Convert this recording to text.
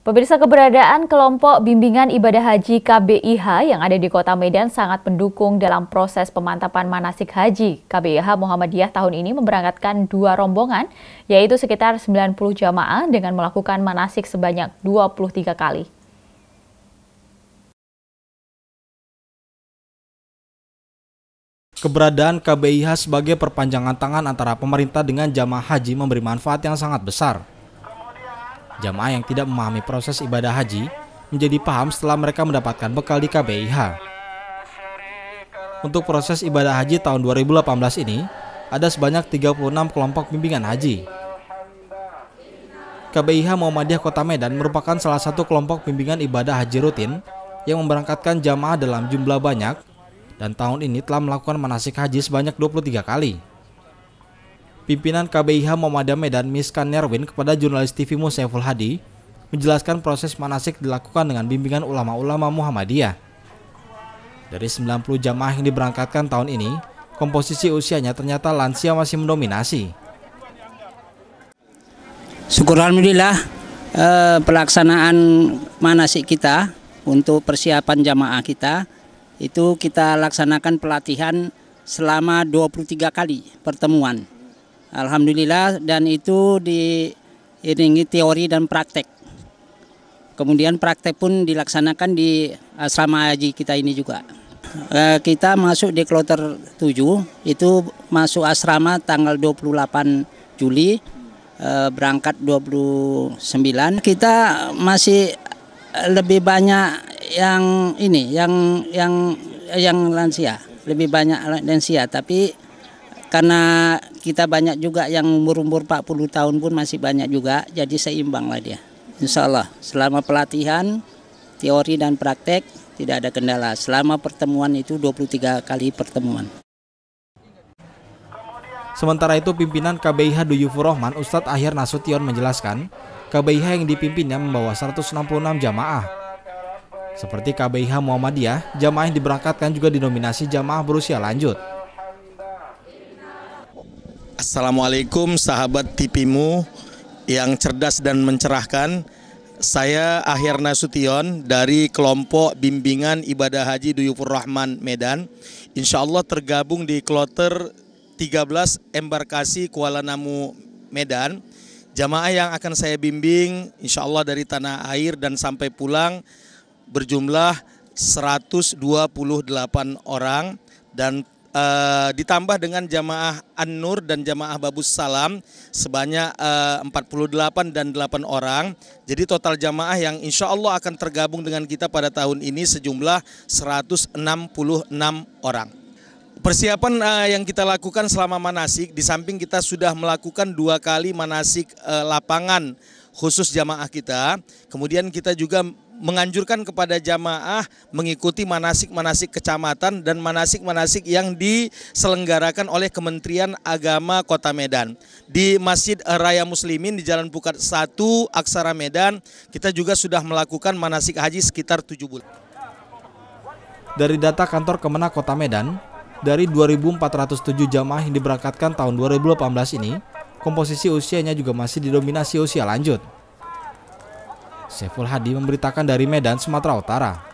Pemirsa, keberadaan kelompok bimbingan ibadah haji KBIH yang ada di Kota Medan sangat mendukung dalam proses pemantapan manasik haji. KBIH Muhammadiyah tahun ini memberangkatkan dua rombongan, yaitu sekitar 90 jamaah dengan melakukan manasik sebanyak 23 kali. Keberadaan KBIH sebagai perpanjangan tangan antara pemerintah dengan jamaah haji memberi manfaat yang sangat besar. Jamaah yang tidak memahami proses ibadah haji menjadi paham setelah mereka mendapatkan bekal di KBIH. Untuk proses ibadah haji tahun 2018 ini, ada sebanyak 36 kelompok bimbingan haji. KBIH Muhammadiyah Kota Medan merupakan salah satu kelompok bimbingan ibadah haji rutin yang memberangkatkan jamaah dalam jumlah banyak dan tahun ini telah melakukan manasik haji sebanyak 23 kali. Pimpinan KBIH Muhammadiyah Medan Miskan Nerwin kepada jurnalis TVMU Syaiful Hadi menjelaskan proses manasik dilakukan dengan bimbingan ulama-ulama Muhammadiyah. Dari 90 jamaah yang diberangkatkan tahun ini, komposisi usianya ternyata lansia masih mendominasi. Syukur alhamdulillah pelaksanaan manasik kita untuk persiapan jamaah kita itu kita laksanakan pelatihan selama 23 kali pertemuan. Alhamdulillah, dan itu diiringi teori dan praktek. Kemudian praktek pun dilaksanakan di asrama haji kita ini juga. Kita masuk di kloter 7, itu masuk asrama tanggal 28 Juli, berangkat 29. Kita masih lebih banyak yang ini, yang lansia, lebih banyak lansia, tapi karena kita banyak juga yang umur-umur 40 tahun pun masih banyak juga, jadi seimbang lah dia. Insya Allah, selama pelatihan, teori dan praktek tidak ada kendala. Selama pertemuan itu 23 kali pertemuan. Sementara itu pimpinan KBIH Duyufurrahman Ustadz Akhir Nasution menjelaskan, KBIH yang dipimpinnya membawa 166 jamaah. Seperti KBIH Muhammadiyah, jamaah yang diberangkatkan juga dinominasi jamaah berusia lanjut. Assalamualaikum sahabat TVMU yang cerdas dan mencerahkan. Saya Akhir Nasution dari kelompok bimbingan ibadah haji Duyufurrahman Medan. Insya Allah tergabung di kloter 13 Embarkasi Kuala Namu Medan. Jamaah yang akan saya bimbing insya Allah dari tanah air dan sampai pulang berjumlah 128 orang dan ditambah dengan jamaah An-Nur dan jamaah Babussalam sebanyak 48 dan 8 orang. Jadi total jamaah yang insya Allah akan tergabung dengan kita pada tahun ini sejumlah 166 orang. Persiapan yang kita lakukan selama manasik, di samping kita sudah melakukan 2 kali manasik lapangan khusus jamaah kita, kemudian kita juga menganjurkan kepada jamaah mengikuti manasik-manasik kecamatan dan manasik-manasik yang diselenggarakan oleh Kementerian Agama Kota Medan. Di Masjid Raya Muslimin di Jalan Pukat Satu Aksara Medan, kita juga sudah melakukan manasik haji sekitar 7 bulan. Dari data kantor Kemenag Kota Medan, dari 2.407 jamaah yang diberangkatkan tahun 2018 ini, komposisi usianya juga masih didominasi usia lanjut. Syaiful Hadi memberitakan dari Medan, Sumatera Utara.